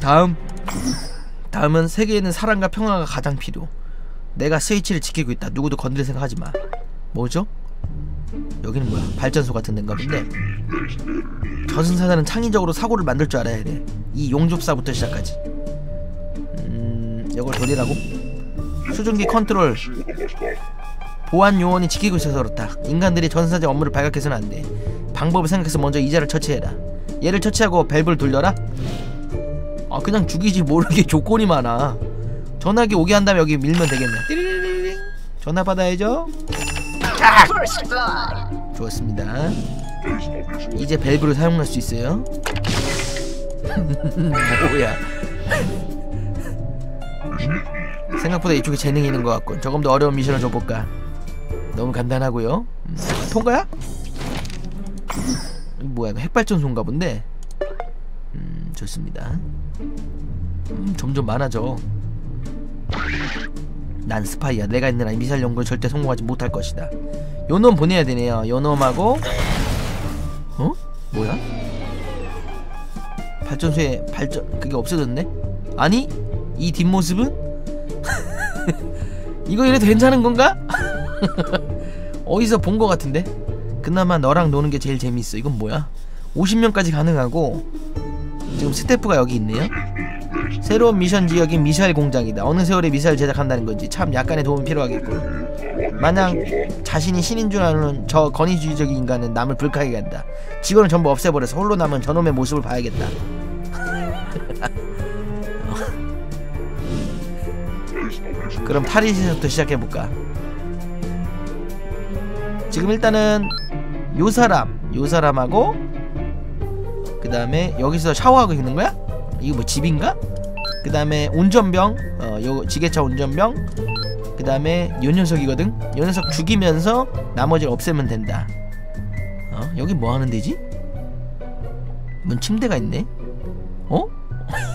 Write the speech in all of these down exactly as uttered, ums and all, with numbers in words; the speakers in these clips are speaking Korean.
다음 다음은 세계에는 사랑과 평화가 가장 필요. 내가 스위치를 지키고 있다. 누구도 건드릴 생각 하지마. 뭐죠? 여기는 뭐야? 발전소 같은 데인가 본데. 저승사자는 창의적으로 사고를 만들 줄 알아야 돼. 이 용접사부터 시작까지. 음... 이걸 돌리라고? 수증기 컨트롤. 보안 요원이 지키고 있어서 그렇다. 인간들이 저승사자 업무를 발각해서는 안 돼. 방법을 생각해서 먼저 이자를 처치해라. 얘를 처치하고 밸브를 돌려라? 아 그냥 죽이지. 모르게 조건이 많아. 전화기 오게 한 다음에 여기 밀면 되겠네. 띠리리링 전화 받아야죠. 아! 좋았습니다. 이제 밸브를 사용할 수 있어요. 뭐야. 생각보다 이쪽에 재능이 있는 것 같군. 조금 더 어려운 미션을 줘볼까. 너무 간단하고요. 음, 통과야? 뭐야 이거 핵발전소인가 본데. 음 좋습니다. 음, 점점 많아져. 난 스파이야. 내가 있는 한 미사일 연구에 절대 성공하지 못할 것이다. 요놈 보내야 되네요. 요놈하고 어? 뭐야? 발전소에 발전... 그게 없어졌네? 아니? 이 뒷모습은? 이거 이래도 괜찮은 건가? 어디서 본 것 같은데? 그나마 너랑 노는 게 제일 재밌어. 이건 뭐야? 오십 명까지 가능하고 지금 스태프가 여기 있네요. 새로운 미션 지역인 미사일 공장이다. 어느 세월에 미사일 제작한다는 건지 참 약간의 도움이 필요하겠군. 마냥 자신이 신인 줄 아는 저 권위주의적인 인간은 남을 불쾌하게 한다. 직원을 전부 없애버려서 홀로 남은 저놈의 모습을 봐야겠다. 그럼 탈의실에서부터 시작해볼까? 지금 일단은 요 사람, 요 사람하고 그 다음에 여기서 샤워하고 있는 거야? 이거 뭐 집인가? 그 다음에 운전병, 어, 요 지게차 운전병. 그 다음에 요 녀석이거든? 요 녀석 죽이면서 나머지를 없애면 된다. 어? 여기 뭐 하는 데지? 뭔 침대가 있네? 어?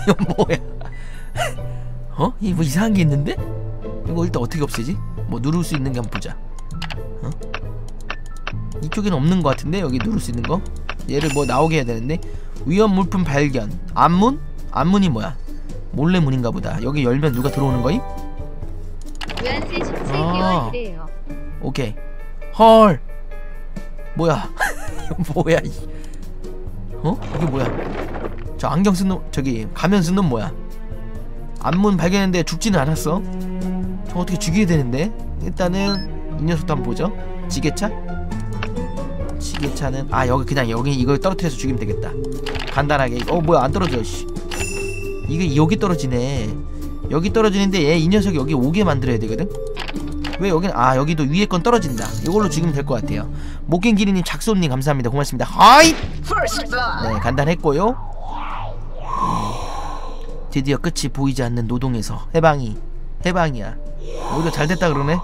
이거 뭐야? 어? 이 뭐 이상한 게 있는데? 이거 일단 어떻게 없애지? 뭐 누를 수 있는 게 한번 보자. 어? 이쪽에는 없는 것 같은데? 여기 누를 수 있는 거? 얘를 뭐 나오게 해야 되는데? 위험 물품 발견. 앞문? 앞문이 뭐야? 몰래 문인가 보다. 여기 열면 누가 들어오는 거임? 아. 오케이. 헐. 뭐야? 뭐야 이. 어? 이게 뭐야? 저 안경 쓴 놈, 저기 가면 쓴 놈 뭐야? 앞문 발견했는데 죽지는 않았어. 저 어떻게 죽여야 되는데? 일단은 이 녀석도 한번 보죠. 지게차? 지게차는 아 여기 그냥 여기 이걸 떨어뜨려서 죽이면 되겠다. 간단하게. 어 뭐야 안 떨어져. 씨. 이게 여기 떨어지네. 여기 떨어지는데 얘 이 녀석이 여기 오게 만들어야 되거든. 왜 여긴 아 여기도 위에 건 떨어진다. 이걸로 죽이면 될 것 같아요. 목갱기리님 작소님 감사합니다. 고맙습니다. 하이. 네 간단했고요. 드디어 끝이 보이지 않는 노동에서 해방이 해방이야. 오히려 잘됐다 그러네.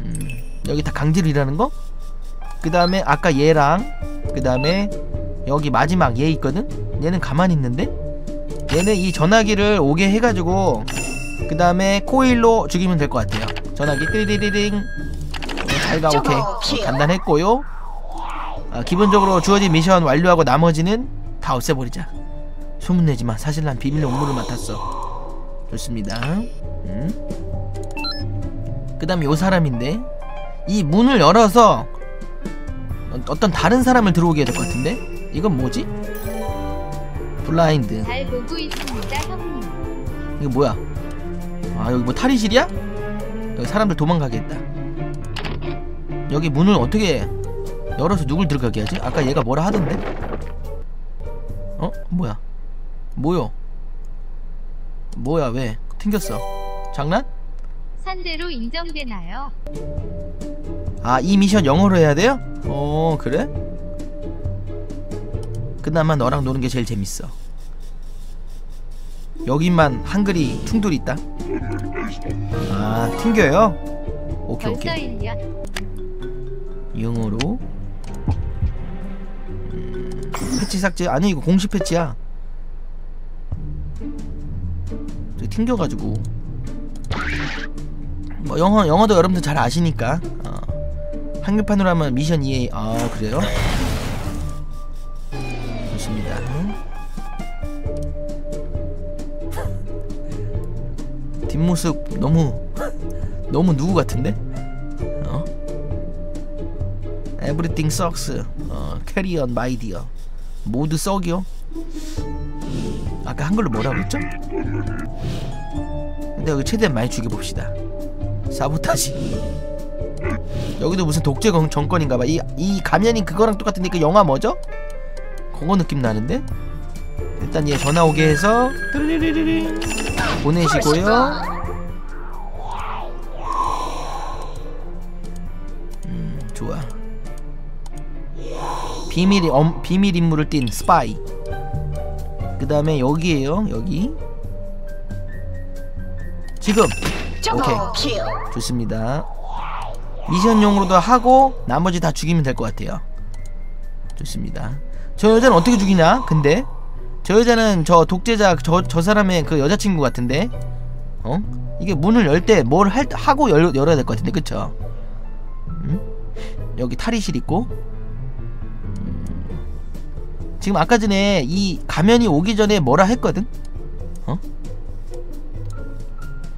음, 여기 다 강제로 일하는 거? 그 다음에 아까 얘랑 그 다음에 여기 마지막 얘 있거든? 얘는 가만히 있는데? 얘는 이 전화기를 오게 해가지고 그 다음에 코일로 죽이면 될 것 같아요. 전화기 띠리리링. 잘가. 오케이. 어, 간단했고요. 아, 기본적으로 주어진 미션 완료하고 나머지는 다 없애버리자. 소문내지마. 사실 난 비밀의 업무를 맡았어. 좋습니다. 음. 그 다음에 요 사람인데 이 문을 열어서 어떤 다른 사람을 들어오게 해야 될 것 같은데? 이건 뭐지? 블라인드. 잘 보고 있습니다 형님. 이거 뭐야? 아 여기 뭐 탈의실이야? 여기 사람들 도망가게 했다. 여기 문을 어떻게 열어서 누굴 들어가게 하지? 아까 얘가 뭐라 하던데? 어? 뭐야? 뭐요? 뭐야 왜? 튕겼어. 장난? 산대로 인정되나요? 아 이 미션 영어로 해야 돼요? 어 그래? 그나마 너랑 노는 게 제일 재밌어. 여기만 한글이 충돌이 있다. 아 튕겨요? 오케이 오케이. 영어로 음, 패치 삭제? 아니 이거 공식 패치야. 튕겨가지고 뭐 영어, 영어도 여러분들 잘 아시니까. 어. 한글판으로 하면 미션 이해. 아 그래요? 좋습니다. 뒷모습 너무 너무 누구 같은데? 어? Everything sucks. 어, carry on, my dear. 모두 썩이요? 아까 한글로 뭐라고 했죠? 근데 여기 최대한 많이 죽여봅시다. 사보타지. 여기도 무슨 독재 정권인가봐. 이, 이 가면이 그거랑 똑같으니까 영화 뭐죠? 그거 느낌 나는데? 일단 얘 전화 오게 해서 보내시고요. 음, 좋아. 비밀, 어, 비밀 임무를 띈 스파이. 그 다음에 여기에요. 여기 지금 오케이, 좋습니다. 미션용으로도 하고 나머지 다 죽이면 될 것 같아요. 좋습니다. 저 여자는 어떻게 죽이냐? 근데 저 여자는 저 독재자 저, 저 사람의 그 여자친구 같은데, 어? 이게 문을 열 때 뭘 할, 하고 열, 열어야 될 것 같은데, 그쵸? 음? 여기 탈의실 있고, 음. 지금 아까 전에 이 가면이 오기 전에 뭐라 했거든? 어?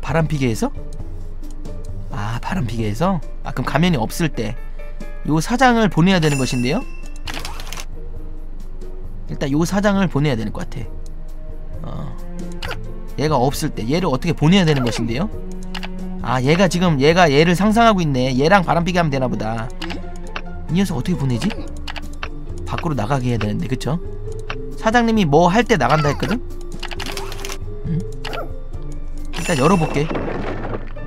바람피게 해서? 아, 바람피게 해서? 아, 그럼 가면이 없을 때 요 사장을 보내야 되는 것인데요? 일단 요 사장을 보내야 되는 것 같아. 어. 얘가 없을 때 얘를 어떻게 보내야 되는 것인데요? 아, 얘가 지금 얘가 얘를 상상하고 있네. 얘랑 바람피게 하면 되나보다. 이 녀석 어떻게 보내지? 밖으로 나가게 해야 되는데, 그쵸? 사장님이 뭐 할 때 나간다 했거든? 음? 일단 열어볼게.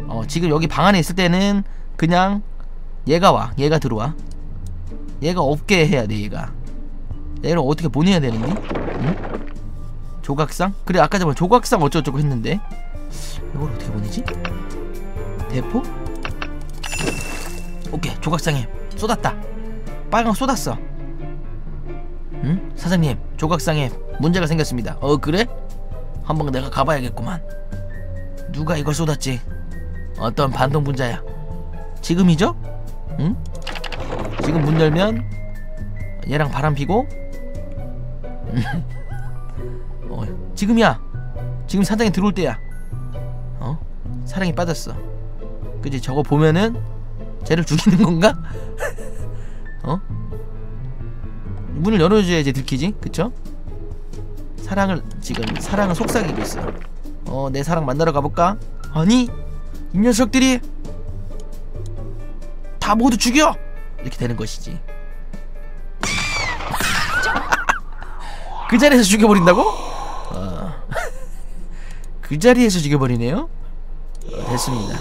어, 지금 여기 방 안에 있을 때는 그냥 얘가 와. 얘가 들어와. 얘가 없게 해야 돼. 얘가 얘를 어떻게 보내야 되는지? 응? 조각상? 그래, 아까 전에 조각상 어쩌고저쩌고 했는데 이걸 어떻게 보내지? 대포? 오케이, 조각상에 쏟았다. 빨강 쏟았어. 응? 사장님, 조각상에 문제가 생겼습니다. 어, 그래? 한번 내가 가봐야겠구만. 누가 이걸 쏟았지? 어떤 반동 분자야. 지금이죠? 응? 지금 문 열면 얘랑 바람 피고 어, 지금이야. 지금 사장이 들어올 때야. 어? 사랑에 빠졌어. 그치? 저거 보면은 쟤를 죽이는 건가? 어? 문을 열어줘야지 들키지? 그쵸? 사랑을 지금 사랑을 속삭이고 있어. 어, 내 사랑 만나러 가볼까? 아니, 이 녀석들이 다 모두 죽여! 이렇게 되는 것이지. 그 자리에서 죽여버린다고? 어. 그 자리에서 죽여버리네요? 어, 됐습니다. 예.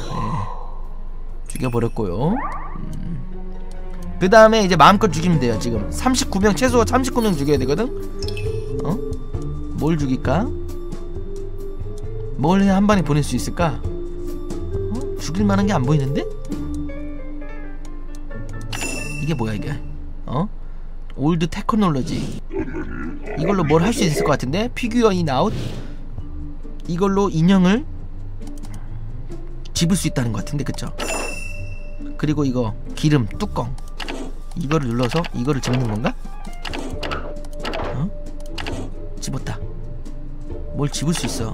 죽여버렸고요. 음. 그 다음에 이제 마음껏 죽이면 돼요. 지금 삼십구 명, 최소 삼십구 명 죽여야 되거든? 어? 뭘 죽일까? 뭘 해야 한 방에 보낼 수 있을까? 어? 죽일만한 게 안 보이는데? 이게 뭐야 이게? 어? 올드 테크놀로지. 이걸로 뭘 할 수 있을 것 같은데? 피규어 인 아웃? 이걸로 인형을 집을 수 있다는 것 같은데, 그쵸? 그리고 이거 기름 뚜껑 이거를 눌러서 이거를 집는 건가? 어? 집었다. 뭘 집을 수 있어.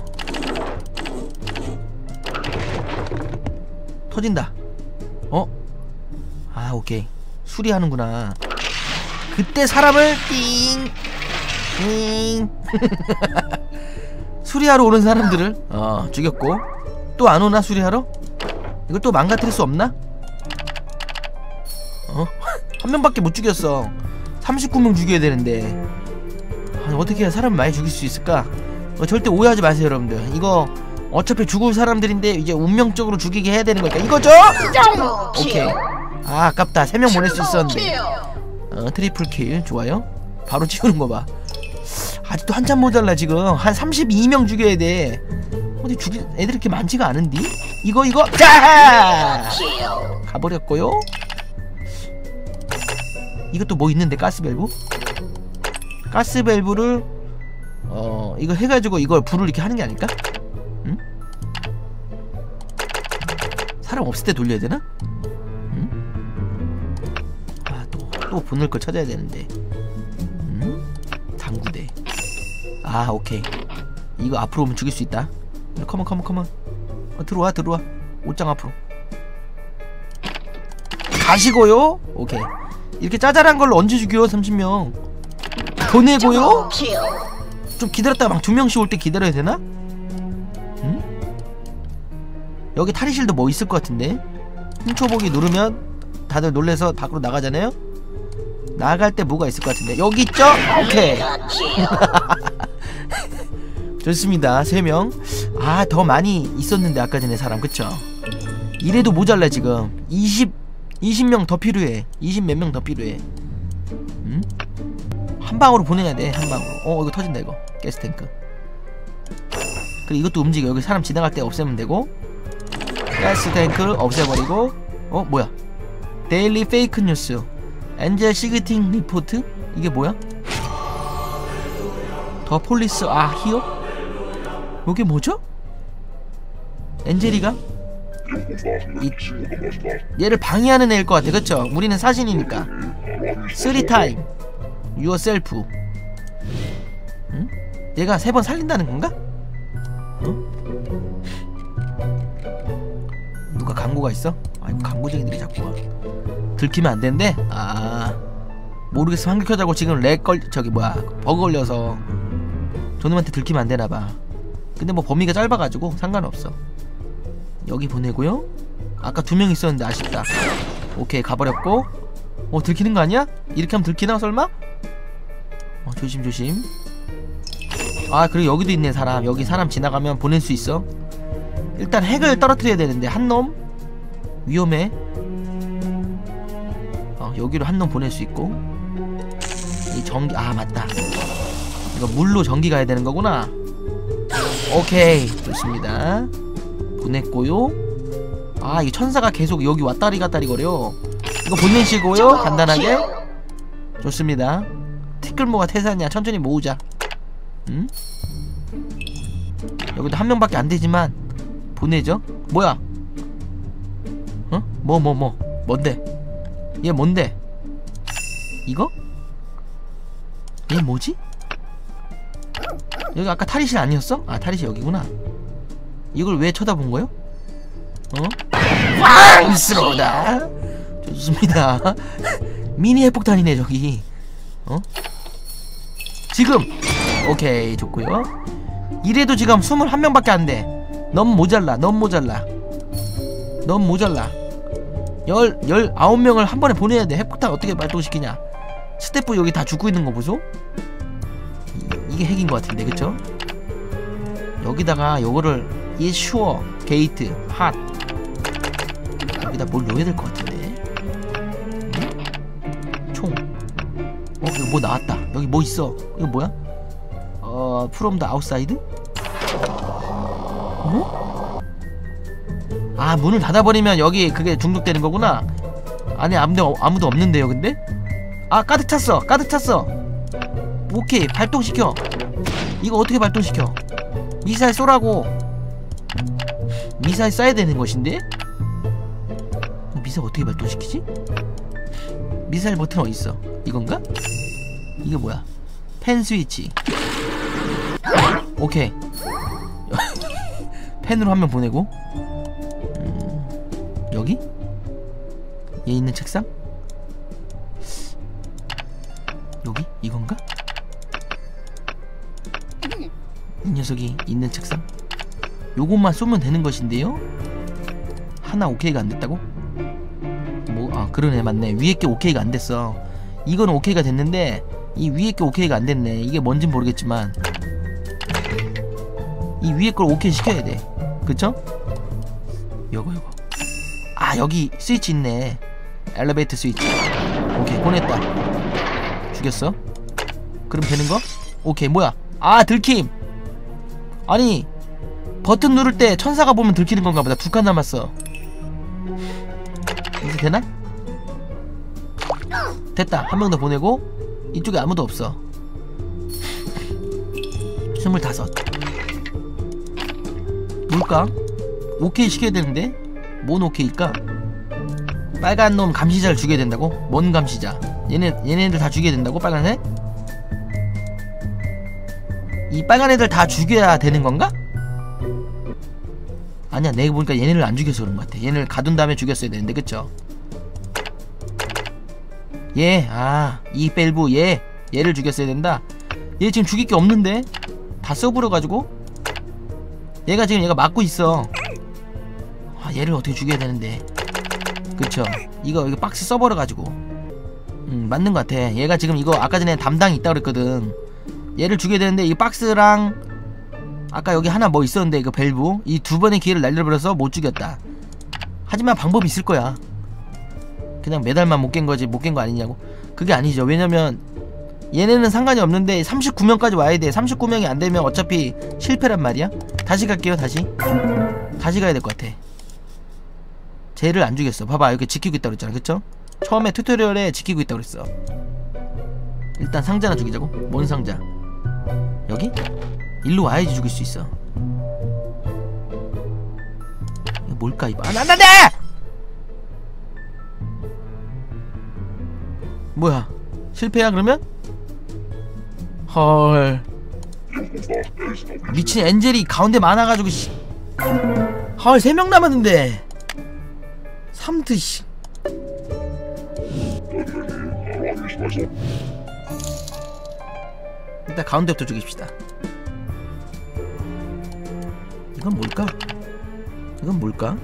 터진다. 어? 아, 오케이. 수리하는구나. 그때 사람을 띵 띵 수리하러 오는 사람들을 어, 죽였고. 또 안 오나 수리하러? 이걸 또 망가뜨릴 수 없나? 어? 한 명밖에 못 죽였어. 삼십구 명 죽여야 되는데. 아니, 어떻게 해야 사람 많이 죽일 수 있을까? 어, 절대 오해하지 마세요 여러분들. 이거 어차피 죽을 사람들인데 이제 운명적으로 죽이게 해야 되는 거니까 이거죠? 오케이. 아, 아깝다. 세 명 보낼 수 있었는데. 어, 트리플 킬 좋아요. 바로 치우는 거 봐. 아직도 한참 모자라. 지금 한 삼십이 명 죽여야 돼. 어디 죽이 애들 이렇게 많지가 않은디? 이거 이거 자 가버렸고요. 이것도 뭐 있는데 가스밸브? 가스밸브를 어 이거 해가지고 이걸 불을 이렇게 하는 게 아닐까? 응? 사람 없을 때 돌려야 되나? 또 보낼 걸 찾아야 되는데. 음? 당구대. 아, 오케이. 이거 앞으로 오면 죽일 수 있다. 컴온 컴온 컴온. 어, 들어와 들어와 옷장 앞으로 가시고요. 오케이. 이렇게 짜잘한 걸로 얹어주고요. 삼십 명 보내고요. 좀 기다렸다가 막 두 명씩 올 때 기다려야 되나? 응? 여기 탈의실도 뭐 있을 것 같은데? 훔쳐보기 누르면 다들 놀래서 밖으로 나가잖아요? 나갈 때 뭐가 있을 것 같은데? 여기 있죠? 오케이. 좋습니다. 세 명. 아, 더 많이 있었는데 아까 전에 사람 그쵸? 이래도 모자라 지금. 이십 이십 명 더 필요해. 이십 몇 명 더 필요해. 음? 한 방으로 보내야 돼. 한 방으로. 어, 이거 터진다 이거. 가스 탱크. 그리고 이것도 움직여. 여기 사람 지나갈 때 없애면 되고. 가스 탱크 없애버리고. 어, 뭐야? 데일리 페이크 뉴스. 엔젤 시그팅 리포트? 이게 뭐야? 더 폴리스 아 히어? 이게 뭐죠? 엔젤이가? 이, 얘를 방해하는 애일 것 같아. 그쵸? 우리는 사신이니까. 쓰리 타임 유어셀프. 응? 얘가 세 번 살린다는 건가? 응? 누가 광고가 있어? 아이고 광고쟁이들이 자꾸 와. 들키면 안 된대? 아 모르겠어. 환경 켜자고 지금 렉 걸.. 저기 뭐야 버그 걸려서 저놈한테 들키면 안 되나봐. 근데 뭐 범위가 짧아가지고 상관없어. 여기 보내고요. 아까 두 명 있었는데 아쉽다. 오케이 가버렸고. 어 들키는 거 아니야? 이렇게 하면 들키나 설마? 어 조심조심. 아 그리고 여기도 있네 사람. 여기 사람 지나가면 보낼 수 있어. 일단 핵을 떨어뜨려야 되는데 한 놈? 위험해. 어 여기로 한 놈 보낼 수 있고. 이 전기.. 아 맞다 이거 물로 전기 가야 되는 거구나. 오케이 좋습니다. 보냈고요. 아 이게 천사가 계속 여기 왔다리 갔다리 거려. 이거 보내시고요. 간단하게 좋습니다. 티끌모가 태산이야. 천천히 모으자. 응? 여기도 한 명밖에 안 되지만 보내죠. 뭐야? 어? 뭐 뭐 뭐 뭔데? 얘 뭔데? 이거? 얘 뭐지? 여기 아까 탈의실 아니었어? 아 탈의실 여기구나. 이걸 왜 쳐다본 거요? 어? 왕스러우다. 좋습니다. 미니 핵폭탄이네 저기. 어? 지금! 오케이 좋고요. 이래도 지금 이십일 명밖에 안 돼. 너무 모자라 너무 모자라 너무 모자라. 열, 열아홉 명을 한 번에 보내야 돼. 핵폭탄 어떻게 발동시키냐. 스태프 여기 다 죽고 있는 거 보소? 이, 이게 핵인 거 같은데 그쵸? 여기다가 요거를 이 슈어 게이트 핫 여기다 뭘 넣어야 될 것 같은데. 총. 어 여기 뭐 나왔다. 여기 뭐 있어. 이거 뭐야? 어 프롬 더 아웃사이드? 어? 아 문을 닫아버리면 여기 그게 중독되는 거구나. 안에 아무도 아무도 없는데요 근데? 아 가득 찼어 가득 찼어. 오케이 발동시켜. 이거 어떻게 발동시켜? 미사일 쏘라고. 미사일 쏴야 되는 것인데? 미사일 어떻게 발동시키지? 미사일 버튼 어딨어? 이건가? 이게 뭐야? 펜 스위치. 오케이. 펜으로 한 명 보내고. 음, 여기? 얘 있는 책상? 여기? 이건가? 이 녀석이 있는 책상? 요것만 쏘면 되는 것인데요? 하나 오케이가 안 됐다고? 뭐, 아, 그러네, 맞네. 위에 게 오케이가 안 됐어. 이건 오케이가 됐는데, 이 위에 게 오케이가 안 됐네. 이게 뭔진 모르겠지만. 이 위에 걸 오케이 시켜야 돼. 그쵸? 요거, 요거. 아, 여기 스위치 있네. 엘리베이터 스위치. 오케이, 보냈다. 죽였어. 그럼 되는 거? 오케이, 뭐야? 아, 들킴! 아니! 버튼 누를 때 천사가 보면 들키는 건가 보다. 두 칸 남았어. 이제 되나? 됐다. 한 명 더 보내고. 이쪽에 아무도 없어. 스물다섯. 뭘까? 오케이 시켜야 되는데? 뭔 오케이일까? 빨간 놈 감시자를 죽여야 된다고? 뭔 감시자? 얘네, 얘네들 다 죽여야 된다고? 빨간 애? 이 빨간 애들 다 죽여야 되는 건가? 아니야, 내가 보니까 얘네를 안 죽여서 그런 것 같아. 얘네를 가둔 다음에 죽였어야 되는데, 그쵸? 얘, 아, 이 밸브 얘, 얘를 죽였어야 된다. 얘 지금 죽일 게 없는데? 다 써버려가지고? 얘가 지금 얘가 막고 있어. 아, 얘를 어떻게 죽여야 되는데, 그쵸? 이거 이거 박스 써버려가지고. 음, 맞는 것 같아. 얘가 지금 이거 아까 전에 담당이 있다고 그랬거든. 얘를 죽여야 되는데 이 박스랑 아까 여기 하나 뭐 있었는데 이거 밸브 이 두 번의 기회를 날려버려서 못 죽였다. 하지만 방법이 있을 거야. 그냥 메달만 못 깬 거지 못 깬 거 아니냐고. 그게 아니죠. 왜냐면 얘네는 상관이 없는데 삼십구 명까지 와야 돼. 삼십구 명이 안 되면 어차피 실패란 말이야. 다시 갈게요. 다시 다시 가야 될 것 같아. 쟤를 안 죽였어. 봐봐, 이렇게 지키고 있다고 그랬잖아, 그쵸? 처음에 튜토리얼에 지키고 있다고 그랬어. 일단 상자나 죽이자고. 뭔 상자? 여기? 일로 와야지 죽일 수 있어. 이거 뭘까 이거? 안 안돼! 뭐야? 실패야 그러면? 헐. 미친 엔젤이 가운데 많아가지고 씨. 헐, 세 명 남았는데. 삼트 씨. 일단 가운데부터 죽입시다. 이건 뭘까? 이건 뭘까?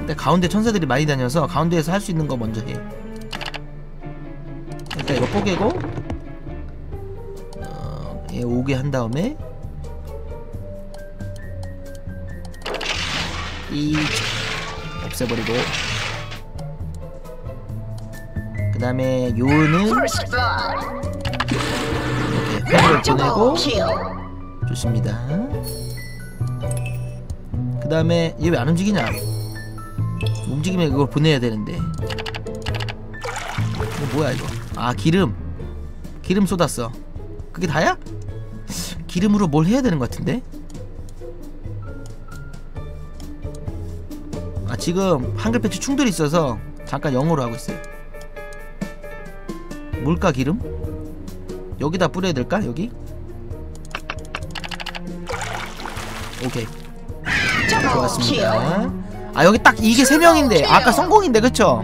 일단 가운데 천사들이 많이 다녀서 가운데에서 할 수 있는 거 먼저 해. 일단 이거 뽀개고 어, 얘 오게 한 다음에 이 없애버리고 그 다음에 요는 이렇게 팩을 보내고 좋습니다. 그 다음에 얘 왜 안 움직이냐? 움직이면 그걸 보내야 되는데. 이거 뭐야 이거? 아, 기름. 기름 쏟았어. 그게 다야? 기름으로 뭘 해야 되는 것 같은데? 아, 지금 한글 패치 충돌이 있어서 잠깐 영어로 하고 있어요. 뭘까 기름? 여기다 뿌려야 될까? 여기? 오케이, 좋았습니다. 아, 여기 딱 이게 세 명인데 아까 성공인데, 그쵸?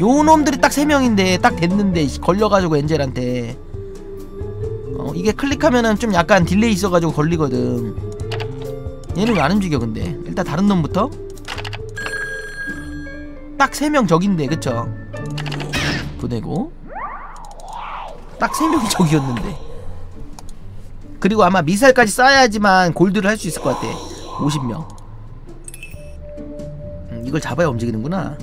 요놈들이 딱 세 명인데 딱 됐는데 걸려가지고 엔젤한테. 어, 이게 클릭하면은 좀 약간 딜레이 있어가지고 걸리거든. 얘는 왜 안 움직여 근데? 일단 다른 놈부터. 딱 세 명 적인데, 그쵸? 보내고 딱 세 명 적이었는데. 그리고 아마 미사일까지 쌓아야지만 골드를 할 수 있을 것 같아. 오십 명. 음, 이걸 잡아야 움직이는구나.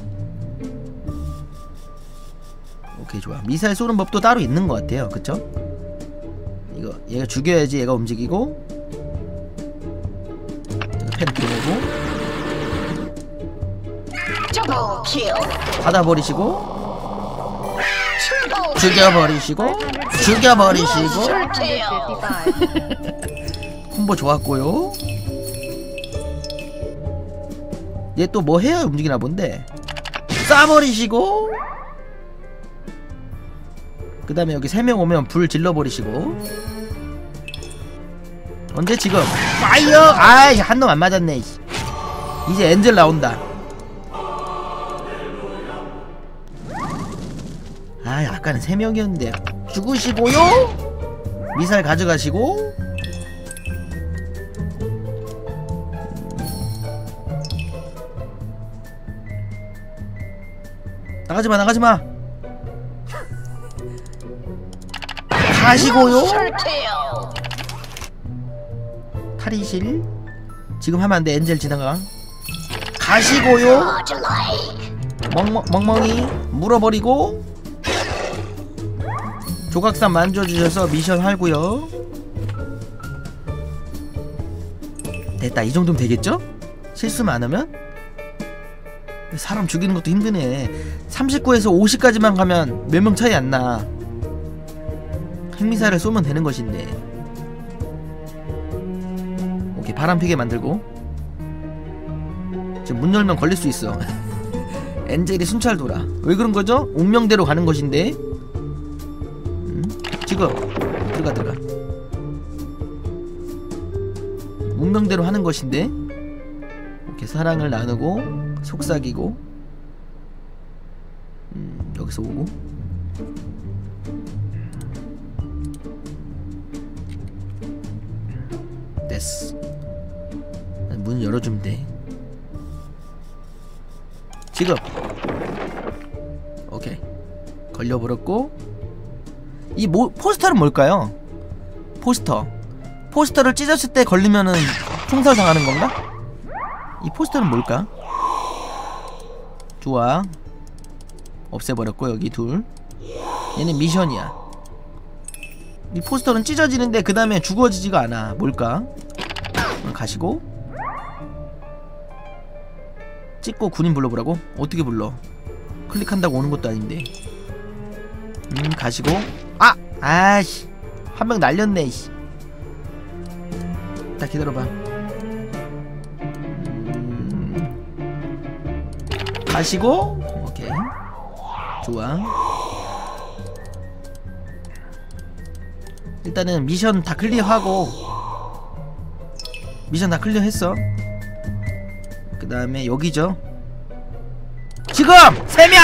오케이, 좋아. 미사일 쏘는 법도 따로 있는 것 같아요, 그쵸? 이거 얘가 죽여야지 얘가 움직이고. 펜 들고 받아버리시고 죽여버리시고 죽여버리시고. 콤보 좋았고요. 얘 또 뭐 해야 움직이나 본데. 쏴버리시고 그 다음에 여기 세 명 오면 불 질러버리시고. 언제 지금 파이어. 아이, 한 놈 안 맞았네. 이제 엔젤 나온다. 아이, 아까는 세 명이었는데 죽으시고요. 미사일 가져가시고. 나가지마 나가지마. 가시고요. 탈의실 지금 하면 안돼. 엔젤 지나가. 가시고요. 멍멍, 멍멍이 물어버리고. 조각산 만져주셔서 미션 하고요. 됐다. 이 정도면 되겠죠? 실수만 안 하면? 사람 죽이는 것도 힘드네. 삼십구에서 오십까지만 가면 몇 명 차이 안 나. 핵미사를 쏘면 되는 것인데. 오케이, 바람 피게 만들고. 지금 문 열면 걸릴 수 있어. 엔젤이 순찰 돌아. 왜 그런 거죠? 운명대로 가는 것인데. 지금 들어가 들어가. 운명대로 하는 것인데, 이렇게 사랑을 나누고 속삭이고, 음, 여기서 오고. 됐어. 문을 열어주면 돼. 지금. 오케이. 걸려버렸고. 이 뭐, 포스터는 뭘까요? 포스터. 포스터를 찢었을 때 걸리면은 총살 당하는 건가? 이 포스터는 뭘까? 좋아. 없애버렸고, 여기 둘. 얘는 미션이야. 이 포스터는 찢어지는데 그 다음에 죽어지지가 않아. 뭘까? 가시고 찍고 군인 불러보라고? 어떻게 불러? 클릭한다고 오는 것도 아닌데. 음, 가시고. 아! 아이씨, 한 명 날렸네. 이씨. 딱 기다려봐. 음, 가시고. 오케이, 좋아. 일단은 미션 다 클리어하고. 미션 다 클리어했어. 그 다음에 여기죠. 지금! 세 명!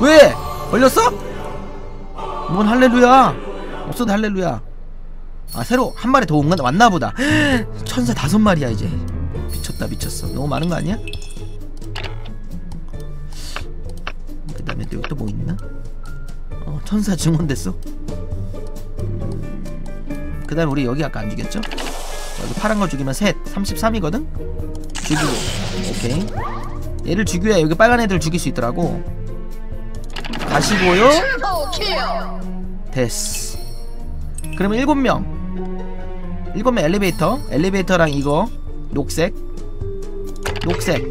왜? 걸렸어? 뭔 할렐루야. 없어도 할렐루야. 아, 새로 한 마리 더 온가? 왔나보다. 천사 다섯 마리야 이제. 미쳤다, 미쳤어. 너무 많은 거 아니야? 그 다음에 또 여기 또 뭐 있나? 어, 천사 증원됐어? 그 다음에 우리 여기 아까 안 죽였죠? 여기 파란 거 죽이면 셋, 삼십삼이거든? 죽이고. 오케이, 얘를 죽여야 여기 빨간 애들 죽일 수 있더라고. 가시고요. 됐어. 그러면 일곱 명 일곱 명 엘리베이터. 엘리베이터랑 이거 녹색 녹색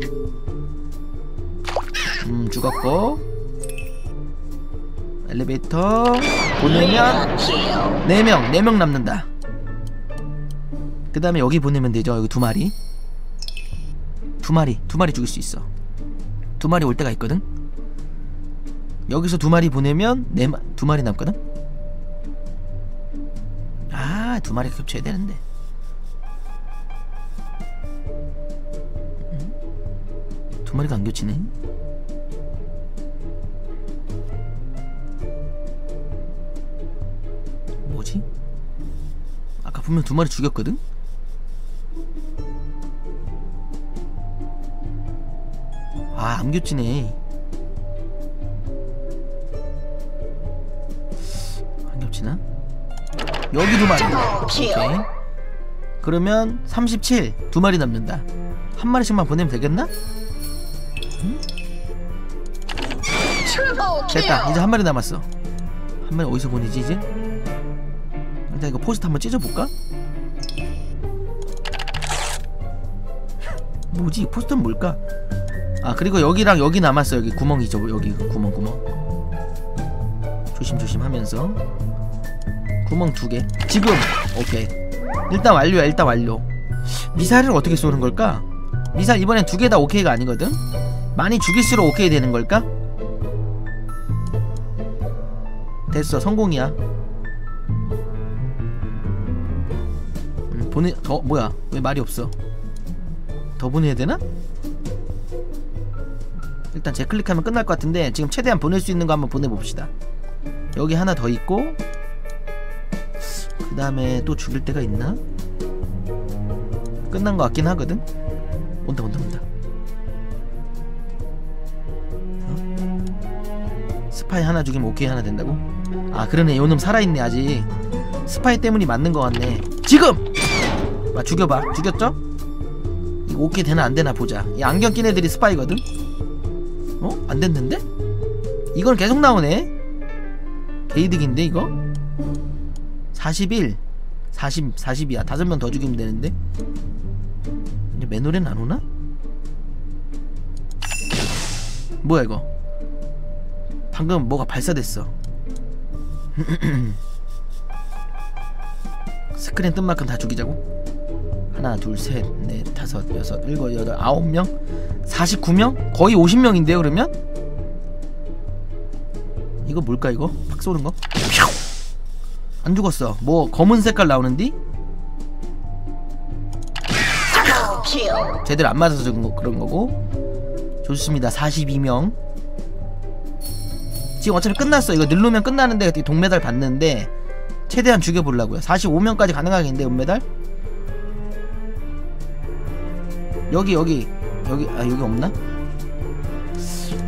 음, 죽었고. 엘리베이터 보내면 네 명 네 명 남는다. 그 다음에 여기 보내면 되죠. 여기 두 마리 두 마리 두 마리 죽일 수 있어. 두 마리 올 때가 있거든. 여기서 두 마리 보내면 네 마, 두 마리 남거든. 아, 두 마리 겹쳐야 되는데. 음? 두 마리가 안 겹치네. 뭐지? 아까 분명 두 마리 죽였거든? 아, 안 겹치네. 안 겹치나? 여기 두 마리. 오케이. 그러면 삼십칠. 두 마리 남는다. 한 마리씩만 보내면 되겠나? 응? 됐다. 이제 한 마리 남았어. 한 마리 어디서 보내지 이제? 일단 이거 포스트 한번 찢어볼까? 뭐지? 포스트는 뭘까? 아, 그리고 여기랑 여기 남았어. 여기 구멍이죠. 여기 구멍 구멍 조심조심 하면서 구멍 두 개 지금. 오케이, 일단 완료야. 일단 완료. 미사일을 어떻게 쏘는 걸까? 미사일 이번엔 두 개 다 오케이가 아니거든? 많이 죽일수록 오케이 되는 걸까? 됐어, 성공이야. 보내.. 더.. 뭐야? 왜 말이 없어? 더 보내야 되나? 일단 재클릭하면 끝날 것 같은데 지금 최대한 보낼 수 있는 거 한번 보내봅시다. 여기 하나 더 있고, 그 다음에 또 죽일 때가 있나? 끝난 것 같긴 하거든? 온다 온다 온다. 어? 스파이 하나 죽이면 오케이 하나 된다고? 아, 그러네. 요놈 살아있네 아직. 스파이 때문이 맞는 것 같네. 지금! 아, 죽여봐. 죽였죠? 이거 오케이 되나 안 되나 보자. 이 안경 낀 애들이 스파이거든? 어? 안 됐는데? 이건 계속 나오네? 개이득인데 이거? 사십일 사십, 사십이야. 다섯 명 더 죽이면 되는데? 이제 맨홀에는 안 오나? 뭐야 이거? 방금 뭐가 발사됐어. 스크린 뜬 만큼 다 죽이자고? 하나, 둘, 셋, 넷, 다섯, 여섯, 일곱, 여덟, 아홉 명? 사십구 명? 거의 오십 명인데요, 그러면? 이거 뭘까, 이거? 팍 쏘는 거? 안 죽었어. 뭐, 검은 색깔 나오는디? 제대로 안 맞아서 그런, 거, 그런 거고. 좋습니다. 사십이 명. 지금 어차피 끝났어. 이거 누르면 끝나는데 동메달 받는데 최대한 죽여보려고요. 사십오 명까지 가능하겠는데 은메달? 여기 여기 여기 아 여기 없나?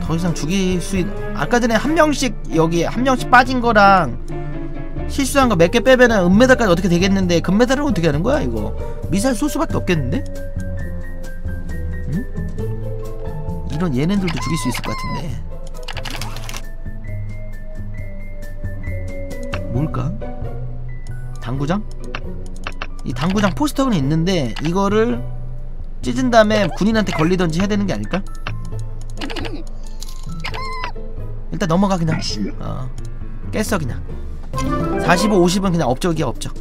더 이상 죽일 수 있... 아까 전에 한 명씩 여기 한 명씩 빠진 거랑 실수한 거 몇 개 빼면은 은메달까지 어떻게 되겠는데 금메달은 어떻게 하는 거야 이거? 미사일 소수밖에 없겠는데? 응? 이런 얘네들도 죽일 수 있을 것 같은데 뭘까? 당구장? 이 당구장 포스터는 있는데 이거를 찢은 다음에 군인한테 걸리던지 해야 되는 게 아닐까? 일단 넘어가 그냥. 어. 깼어 그냥. 사십오, 오십은 그냥 업적이야 업적.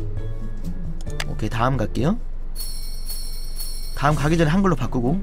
오케이 다음 갈게요. 다음 가기 전에 한글로 바꾸고.